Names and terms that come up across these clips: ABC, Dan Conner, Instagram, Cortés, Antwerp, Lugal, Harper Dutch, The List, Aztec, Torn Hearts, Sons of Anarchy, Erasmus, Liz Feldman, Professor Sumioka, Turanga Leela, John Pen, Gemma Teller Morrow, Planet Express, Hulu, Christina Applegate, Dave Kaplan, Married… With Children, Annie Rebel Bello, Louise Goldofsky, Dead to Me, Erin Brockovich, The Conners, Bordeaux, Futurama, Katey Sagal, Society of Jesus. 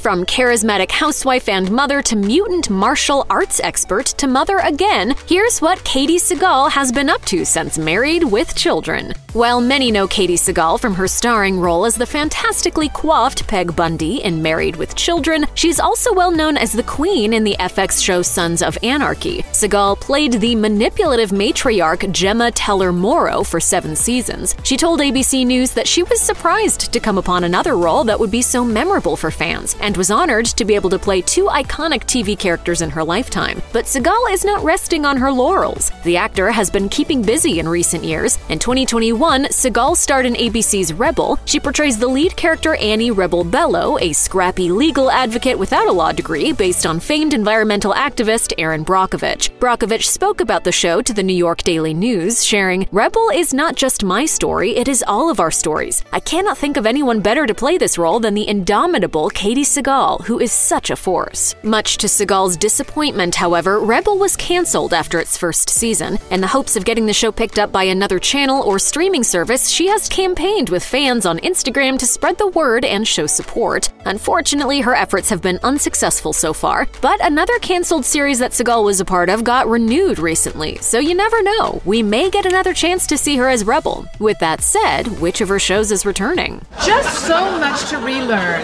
From charismatic housewife and mother to mutant martial arts expert to mother again, here's what Katey Sagal has been up to since Married with Children. While many know Katey Sagal from her starring role as the fantastically coiffed Peg Bundy in Married with Children, she's also well known as the queen in the FX show Sons of Anarchy. Sagal played the manipulative matriarch Gemma Teller Morrow for 7 seasons. She told ABC News that she was surprised to come upon another role that would be so memorable for fans, and was honored to be able to play 2 iconic TV characters in her lifetime. But Sagal is not resting on her laurels. The actor has been keeping busy in recent years. In 2021, Sagal starred in ABC's Rebel. She portrays the lead character Annie Rebel Bello, a scrappy legal advocate without a law degree based on famed environmental activist Erin Brockovich. Brockovich spoke about the show to the New York Daily News, sharing, "Rebel is not just my story, it is all of our stories. I cannot think of anyone better to play this role than the indomitable Katey Sagal, who is such a force." Much to Sagal's disappointment, however, Rebel was canceled after its first season. In the hopes of getting the show picked up by another channel or streaming service, she has campaigned with fans on Instagram to spread the word and show support. Unfortunately, her efforts have been unsuccessful so far, but another canceled series that Sagal was a part of got renewed recently, so you never know. We may get another chance to see her as Rebel. With that said, which of her shows is returning? Just so much to relearn.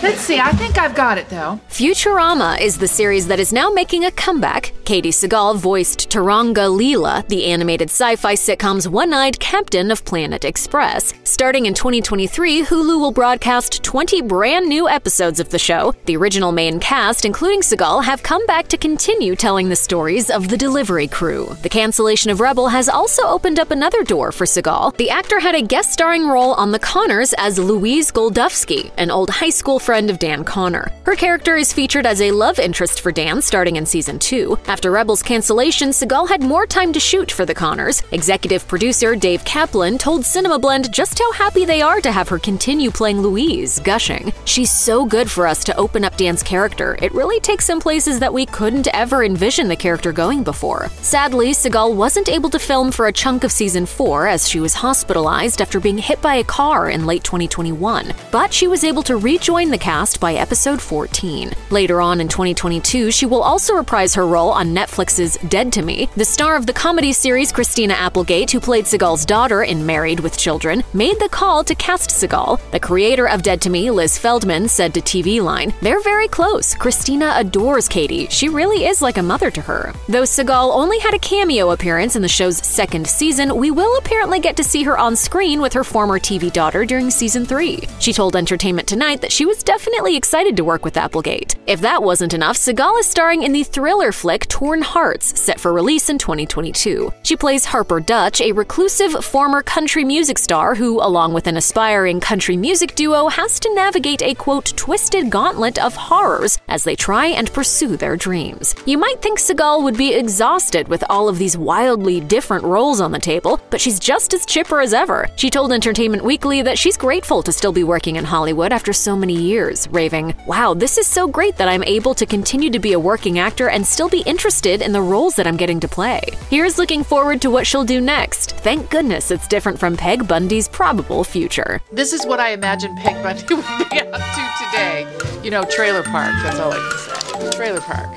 Let's see, I think I've got it, though. Futurama is the series that is now making a comeback. Katey Sagal voiced Turanga Leela, the animated sci-fi sitcom's one-eyed captain of Planet Express. Starting in 2023, Hulu will broadcast 20 brand new episodes of the show. The original main cast, including Sagal, have come back to continue telling the stories of the delivery crew. The cancellation of Rebel has also opened up another door for Sagal. The actor had a guest starring role on The Conners as Louise Goldofsky, an old high school friend of Dan Conner. Her character is featured as a love interest for Dan starting in season 2. After Rebel's cancellation, Sagal had more time to shoot for The Conners. Executive producer Dave Kaplan told CinemaBlend just how happy they are to have her continue playing Louise, gushing, "She's so good for us to open up Dan's character. It really takes him places that we couldn't ever envision the character going before." Sadly, Sagal wasn't able to film for a chunk of season 4 as she was hospitalized after being hit by a car in late 2021, but she was able to rejoin the cast by episode 14. Later on in 2022, she will also reprise her role on Netflix's Dead to Me. The star of the comedy series Christina Applegate, who played Sagal's daughter in Married with Children, made the call to cast Sagal. The creator of Dead to Me, Liz Feldman, said to TV Line, "They're very close. Christina adores Katey. She really is like a mother to her." Though Sagal only had a cameo appearance in the show's 2nd season, we will apparently get to see her on screen with her former TV daughter during season 3. She told Entertainment Tonight that she was definitely excited to work with Applegate. If that wasn't enough, Sagal is starring in the thriller flick Torn Hearts, set for release in 2022. She plays Harper Dutch, a reclusive former country music star who, along with an aspiring country music duo, has to navigate a, quote, twisted gauntlet of horrors as they try and pursue their dreams. You might think Sagal would be exhausted with all of these wildly different roles on the table, but she's just as chipper as ever. She told Entertainment Weekly that she's grateful to still be working in Hollywood after so many years, raving, "Wow, this is so great that I'm able to continue to be a working actor and still be interested in the roles that I'm getting to play." Here's looking forward to what she'll do next. Thank goodness it's different from Peg Bundy's probable future. This is what I imagine Peg Bundy would be up to today. You know, trailer park, that's all I can say. Trailer park.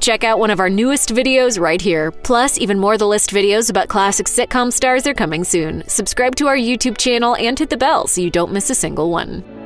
Check out one of our newest videos right here. Plus, even more The List videos about classic sitcom stars are coming soon. Subscribe to our YouTube channel and hit the bell so you don't miss a single one.